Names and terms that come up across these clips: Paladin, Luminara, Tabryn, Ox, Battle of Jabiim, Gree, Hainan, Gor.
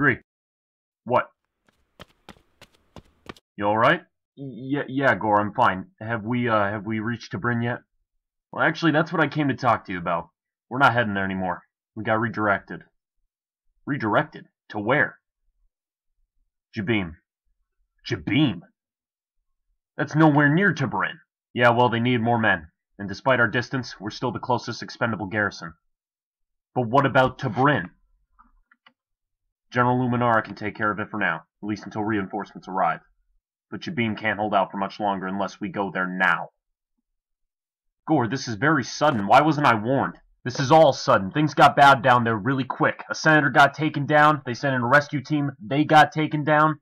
Gree. What? You alright? Yeah, Gor, I'm fine. Have we reached Tabryn yet? Well, actually, that's what I came to talk to you about. We're not heading there anymore. We got redirected. Redirected? To where? Jabiim. Jabiim? That's nowhere near Tabryn. Yeah, well, they need more men. And despite our distance, we're still the closest expendable garrison. But what about Tabryn? General Luminara can take care of it for now, at least until reinforcements arrive. But Jabiim can't hold out for much longer unless we go there now. Gor, this is very sudden. Why wasn't I warned? This is all sudden. Things got bad down there really quick. A senator got taken down. They sent in a rescue team. They got taken down.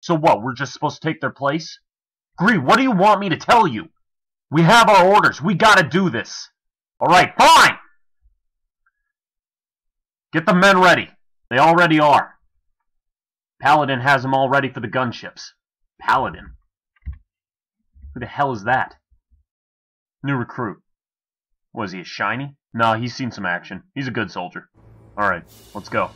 So what? We're just supposed to take their place? Gree, what do you want me to tell you? We have our orders. We gotta do this. Alright, fine! Get the men ready. They already are. Paladin has them all ready for the gunships. Paladin? Who the hell is that? New recruit. Was he a shiny? Nah, he's seen some action. He's a good soldier. Alright, let's go.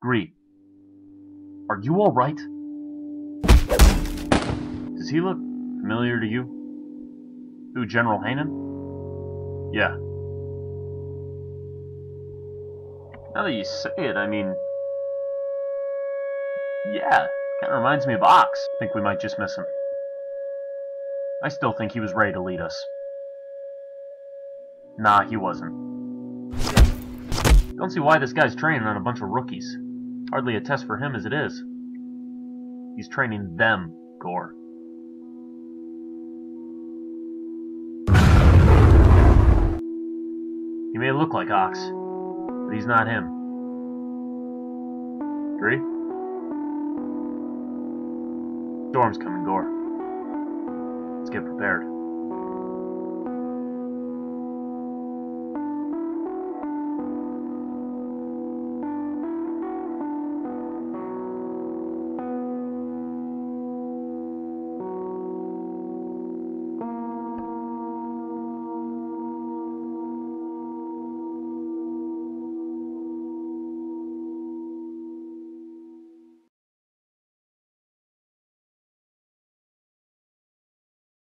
Gree, are you alright? Does he look familiar to you? Who, General Hainan? Yeah. Now that you say it, I mean... yeah, kinda reminds me of Ox. I think we might just miss him. I still think he was ready to lead us. Nah, he wasn't. Don't see why this guy's training on a bunch of rookies. Hardly a test for him as it is. He's training them, Gor. He may look like Ox, but he's not him. Gree? Storm's coming, Gor. Let's get prepared.